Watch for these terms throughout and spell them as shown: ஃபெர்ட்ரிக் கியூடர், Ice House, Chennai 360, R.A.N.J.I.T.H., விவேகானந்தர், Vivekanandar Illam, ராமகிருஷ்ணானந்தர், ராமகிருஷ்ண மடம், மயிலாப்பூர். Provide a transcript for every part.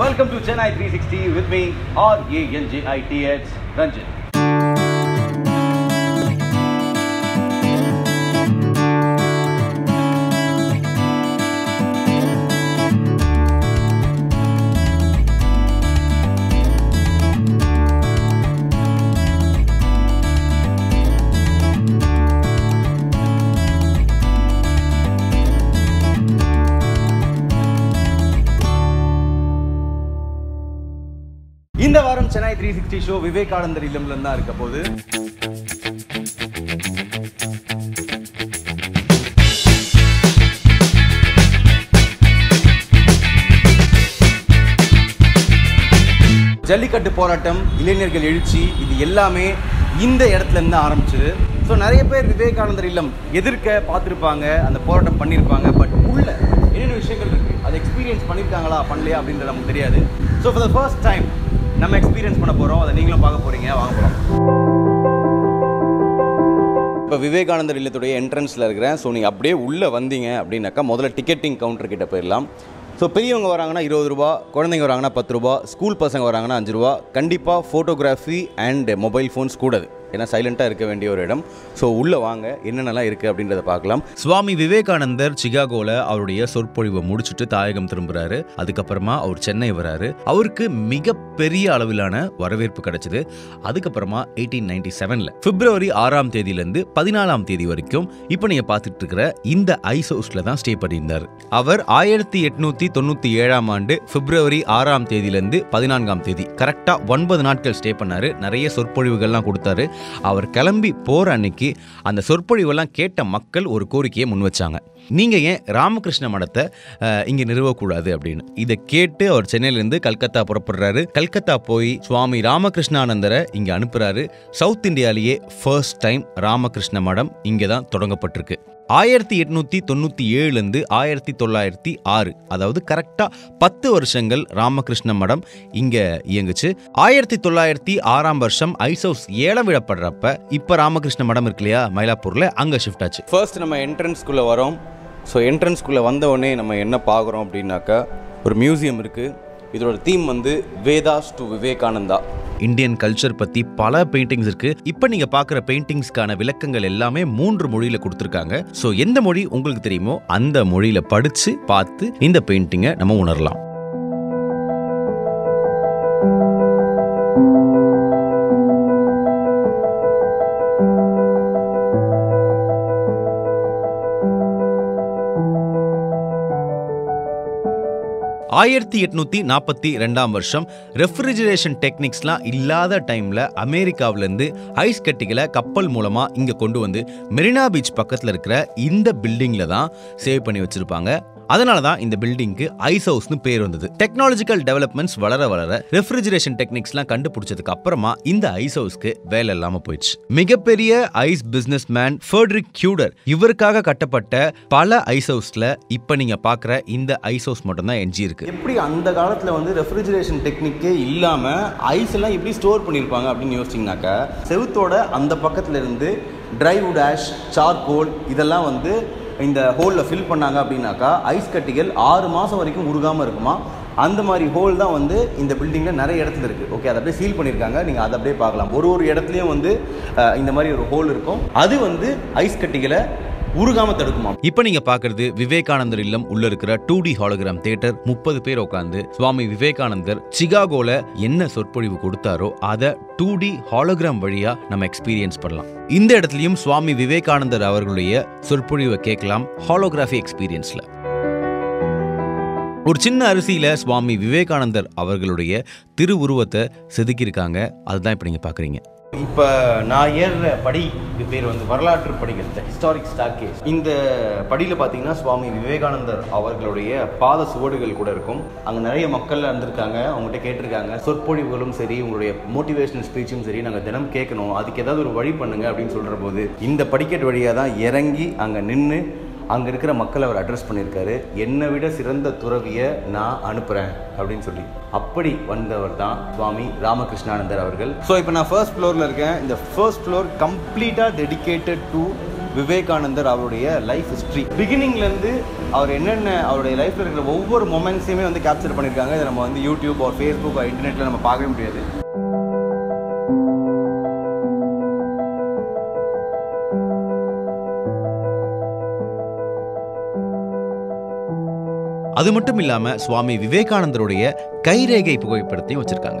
Welcome to Chennai 360 with me, R.A.N.J.I.T.H. Ranjan. இந்த வாரம் Chennai 360 show விவேகானந்தர் இல்லம்ல தான் இருக்க போது. ஜல்லிக்கட்டு போராட்டம், இளைஞர்கள் எழுச்சி, இது எல்லாமே இந்த இடத்துல இருந்து ஆரம்பிச்சது. ஸோ நிறைய பேர் விவேகானந்தர் இல்லம் எதிர்க்க பார்த்துருப்பாங்க, அந்த போராட்டம் பண்ணியிருப்பாங்க. பட் உள்ள என்னென்ன விஷயங்கள் இருக்குது, அதை எக்ஸ்பீரியன்ஸ் பண்ணியிருக்காங்களா பண்ணலையா அப்படின்றது நமக்கு தெரியாது. So for the first time நம்ம எக்ஸ்பீரியன்ஸ் பண்ண போகிறோம், அதை நீங்களும் பார்க்க போகிறீங்க, வாங்க போகிறோம். இப்போ விவேகானந்தர் இல்லத்துடைய என்ட்ரன்ஸில் இருக்கிறேன். ஸோ நீங்கள் அப்படியே உள்ளே வந்தீங்க அப்படின்னாக்கா முதல்ல டிக்கெட்டிங் கவுண்டர்கிட்ட போயிடலாம். ஸோ பெரியவங்க வராங்கன்னா 20 ரூபா, குழந்தைங்க வராங்கன்னா 10 ரூபா, ஸ்கூல் பசங்க வராங்கன்னா 5 ரூபா. கண்டிப்பாக ஃபோட்டோகிராஃபி அண்ட் மொபைல் ஃபோன்ஸ் கூடாது, ஏன்னா சைலண்ட்டாக இருக்க வேண்டிய ஒரு இடம். ஸோ உள்ளே வாங்க, என்னென்னலாம் இருக்குது அப்படின்றத பார்க்கலாம். சுவாமி விவேகானந்தர் சிகாகோவில் அவருடைய சொற்பொழிவை முடிச்சுட்டு தாயகம் திரும்புகிறாரு. அதுக்கப்புறமா அவர் சென்னை வராரு. அவருக்கு மிகப்பெரிய அளவிலான வரவேற்பு கிடைச்சிது. அதுக்கப்புறமா 1897 பிப்ரவரி 6ஆம் தேதியிலேருந்து 14ஆம் தேதி வரைக்கும் இப்போ நீங்கள் பார்த்துட்டு இருக்கிற இந்த ஐஸ் ஹவுஸில் தான் ஸ்டே பண்ணியிருந்தார். அவர் 1897ஆம் ஆண்டு பிப்ரவரி 6ஆம் தேதியிலேருந்து 14ஆம் தேதி கரெக்டாக 9 நாட்கள் ஸ்டே பண்ணார். நிறைய சொற்பொழிவுகள்லாம் கொடுத்தாரு. அவர் கிளம்பி போற அன்னைக்கு அந்த சொற்பொழிவெல்லாம் கேட்ட மக்கள் ஒரு கோரிக்கையை முன்வச்சாங்க, நீங்கள் ஏன் ராமகிருஷ்ண மடத்தை இங்கே நிறுவக்கூடாது அப்படின்னு. இதை கேட்டு அவர் சென்னையிலேருந்து கல்கத்தா புறப்படுறாரு. கல்கத்தா போய் சுவாமி ராமகிருஷ்ணானந்தரை இங்கே அனுப்புகிறாரு. சவுத் இந்தியாவிலேயே ஃபர்ஸ்ட் டைம் ராமகிருஷ்ண மடம் இங்கே தான் தொடங்கப்பட்டிருக்கு. 1897லேருந்து 1906, அதாவது கரெக்டாக 10 வருஷங்கள் ராமகிருஷ்ண மடம் இங்கே இயங்குச்சு. 1906ஆம் வருஷம் ஐஸ் ஹவுஸ் ஏலம் விடப்படுறப்ப இப்போ ராமகிருஷ்ண மடம் இருக்கு இல்லையா மயிலாப்பூரில், அங்கே ஷிஃப்ட் ஆச்சு. ஃபர்ஸ்ட் நம்ம என்ட்ரன்ஸ்குள்ளே வரோம். ஸோ என்ட்ரன்ஸ்குள்ளே வந்தவொடனே நம்ம என்ன பார்க்குறோம் அப்படின்னாக்கா, ஒரு மியூசியம் இருக்குது. இதோட தீம் வந்து Vedas to Vivekananda. Indian culture பற்றி பல பெயிண்டிங்ஸ் இருக்குது. இப்போ நீங்கள் பார்க்குற பெயிண்டிங்ஸ்க்கான விளக்கங்கள் எல்லாமே 3 மொழியில் கொடுத்துருக்காங்க. ஸோ எந்த மொழி உங்களுக்கு தெரியுமோ அந்த மொழியில் படித்து பார்த்து இந்த பெயிண்டிங்கை நம்ம உணரலாம். ஆயிரத்தி 1842ஆம் வருஷம் ரெஃப்ரிஜரேஷன் டெக்னிக்ஸ்லாம் இல்லாத டைமில் அமெரிக்காவிலேருந்து ஐஸ் கட்டிகளை கப்பல் மூலமாக இங்கே கொண்டு வந்து மெரினா பீச் பக்கத்தில் இருக்கிற இந்த பில்டிங்கில் தான் சேவ் பண்ணி வச்சுருப்பாங்க. அதனால தான் இந்த பில்டிங்க்கு ஐஸ் ஹவுஸ்னு பேர் வந்தது. டெக்னாலஜிக்கல் டெவலப்மெண்ட்ஸ் வளர வளர ரெஃப்ரிஜரேஷன் டெக்னிக்ஸ்லாம் கண்டுபிடிச்சதுக்கு அப்புறமா இந்த ஐஸ் ஹவுஸ்க்கு வேலை இல்லாமல் போயிடுச்சு. மிகப்பெரிய ice business man ஃபெர்ட்ரிக் கியூடர், இவருக்காக கட்டப்பட்ட பல ஐஸ் ஹவுஸில் இப்போ நீங்கள் பார்க்குற இந்த ஐஸ் ஹவுஸ் மட்டும்தான் எஞ்சி இருக்கு. எப்படி அந்த காலத்தில் வந்து ரெஃப்ரிஜரேஷன் டெக்னிக்கே இல்லாமல் ஐஸ் எல்லாம் எப்படி ஸ்டோர் பண்ணியிருப்பாங்க அப்படின்னு யோசிச்சிங்கனாக்கா, செவுத்தோட அந்த பக்கத்தில் இருந்து ட்ரைவுட் ஆஷ், சார்கோல் இதெல்லாம் வந்து இந்த ஹோலில் ஃபில் பண்ணாங்க அப்படின்னாக்கா ஐஸ் கட்டிகள் 6 மாதம் வரைக்கும் உருகாமல் இருக்குமா. அந்த மாதிரி ஹோல் தான் வந்து இந்த பில்டிங்கில் நிறைய இடத்துல இருக்குது. ஓகே, அதை அப்படியே சீல் பண்ணியிருக்காங்க, நீங்கள் அதை அப்படியே பார்க்கலாம். ஒரு இடத்துலையும் வந்து இந்த மாதிரி ஒரு ஹோல் இருக்கும், அது வந்து ஐஸ் கட்டிகளை உருகாம தடுக்குமா. இப்போ நீங்க பாக்குறது விவேகானந்தர் இல்லம் உள்ள இருக்கிற 2D ஹாலோகிராம் தியேட்டர். 30 பேர் உட்காந்து சுவாமி விவேகானந்தர் சிகாகோல என்ன சொற்பொழிவு கொடுத்தாரோ அதை 2D ஹாலோகிராம் வழியா நம்ம எக்ஸ்பீரியன்ஸ் பண்ணலாம். இந்த இடத்துலயும் சுவாமி விவேகானந்தர் அவர்களுடைய சொற்பொழிவை கேட்கலாம் ஹாலோகிராஃபி எக்ஸ்பீரியன்ஸ்ல. ஒரு சின்ன அரிசியில் சுவாமி விவேகானந்தர் அவர்களுடைய திருவுருவத்தை செதுக்கியிருக்காங்க, அதுதான் இப்போ நீங்க பாக்குறீங்க. இப்போ நான் ஏறுற படி, இது பேர் வந்து வரலாற்று படிகள், த ஹிஸ்டாரிக் ஸ்டார்கேஸ். இந்த படியில் பார்த்தீங்கன்னா சுவாமி விவேகானந்தர் அவர்களுடைய பாத சுவடுகள் கூட இருக்கும். அங்கே நிறைய மக்கள் இருந்திருக்காங்க, அவங்ககிட்ட கேட்டிருக்காங்க, சொற்பொழிவுகளும் சரி உங்களுடைய மோட்டிவேஷனல் ஸ்பீச்சும் சரி நாங்கள் தினம் கேட்கணும், அதுக்கு ஏதாவது ஒரு வழி பண்ணுங்க அப்படின்னு சொல்கிற போது இந்த படிக்கட்டு வழியாக தான் இறங்கி அங்கே நின்று அங்கே இருக்கிற மக்கள் அவர் அட்ரஸ் பண்ணியிருக்காரு. என்னை விட சிறந்த துறவியை நான் அனுப்புகிறேன் அப்படின்னு சொல்லி அப்படி வந்தவர் தான் சுவாமி ராமகிருஷ்ணானந்தர் அவர்கள். ஸோ இப்போ நான் ஃபர்ஸ்ட் ஃப்ளோரில் இருக்கேன். இந்த ஃபர்ஸ்ட் ஃப்ளோர் கம்ப்ளீட்டாக டெடிக்கேட்டட் டு விவேகானந்தர் அவருடைய லைஃப் ஹிஸ்ட்ரி. பிகினிங்லேருந்து அவர் என்னென்ன அவருடைய லைஃப்பில் இருக்கிற ஒவ்வொரு மொமெண்ட்ஸையுமே வந்து கேப்சர் பண்ணியிருக்காங்க. இதை நம்ம வந்து யூடியூப் ஆர் ஃபேஸ்புக் ஆர் இன்டர்நெட்டில் நம்ம பார்க்க முடியாது. அது மட்டும் இல்லாமல் சுவாமி விவேகானந்தருடைய கைரேகை புகைப்படத்தையும் வச்சுருக்காங்க.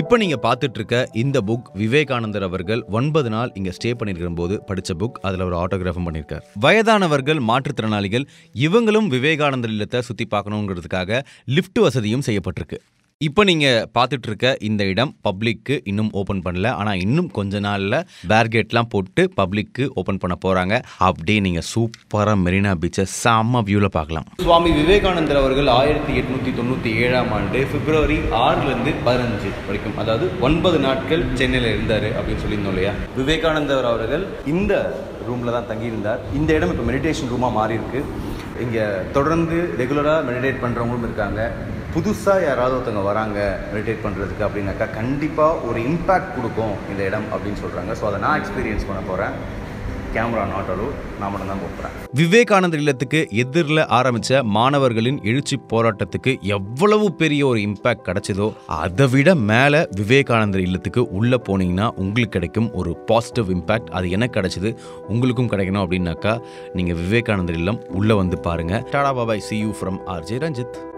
இப்போ நீங்கள் பார்த்துட்ருக்க இந்த புக் விவேகானந்தர் அவர்கள் 9 நாள் இங்கே ஸ்டே பண்ணியிருக்கிற போது படித்த புக். அதில் ஒரு ஆட்டோகிராஃபும் பண்ணியிருக்கார். வயதானவர்கள், மாற்றுத்திறனாளிகள் இவங்களும் விவேகானந்தர் இல்லத்தை சுற்றி பார்க்கணுங்கிறதுக்காக லிஃப்ட் வசதியும் செய்யப்பட்டிருக்கு. இப்போ நீங்கள் பார்த்துட்ருக்க இந்த இடம் பப்ளிக்கு இன்னும் ஓப்பன் பண்ணல. ஆனால் இன்னும் கொஞ்ச நாளில் பேர்கேட்லாம் போட்டு பப்ளிக்கு ஓப்பன் பண்ண போகிறாங்க. அப்படியே நீங்கள் சூப்பராக மெரினா பீச்சை செம்ம வியூவில் பார்க்கலாம். சுவாமி விவேகானந்தர் அவர்கள் 1897 February 6 to 15 வரைக்கும், அதாவது 9 நாட்கள் சென்னையில் இருந்தார் அப்படின்னு சொல்லியிருந்தோம் இல்லையா. விவேகானந்தர் அவர்கள் இந்த ரூமில் தான் தங்கியிருந்தார். இந்த இடம் இப்போ மெடிடேஷன் ரூமாக மாறி இருக்கு. இங்கே தொடர்ந்து ரெகுலராக மெடிடேட் பண்ணுறவங்களும் இருக்காங்க. புதுசாக யாராவது ஒருத்தவங்க வராங்க மெடிடேட் பண்ணுறதுக்கு அப்படின்னாக்கா கண்டிப்பாக ஒரு இம்பேக்ட் கொடுக்கும் இந்த இடம் அப்படின்னு சொல்கிறாங்க. ஸோ அதை நான் எக்ஸ்பீரியன்ஸ் பண்ண போகிறேன். கேமரா நாட் அலோட், நான் மட்டும் தான் போகிறேன். விவேகானந்தர் இல்லத்துக்கு எதிரில் ஆரம்பித்த மாணவர்களின் எழுச்சி போராட்டத்துக்கு எவ்வளவு பெரிய ஒரு இம்பேக்ட் கிடைச்சதோ அதை விட மேலே விவேகானந்தர் இல்லத்துக்கு உள்ளே போனீங்கன்னா உங்களுக்கு கிடைக்கும் ஒரு பாசிட்டிவ் இம்பேக்ட். அது எனக்கு கிடைச்சது, உங்களுக்கும் கிடைக்கணும் அப்படின்னாக்கா நீங்கள் விவேகானந்தர் இல்லம் உள்ளே வந்து பாருங்கள். Tata bye bye, see you from R.J.I.T.H.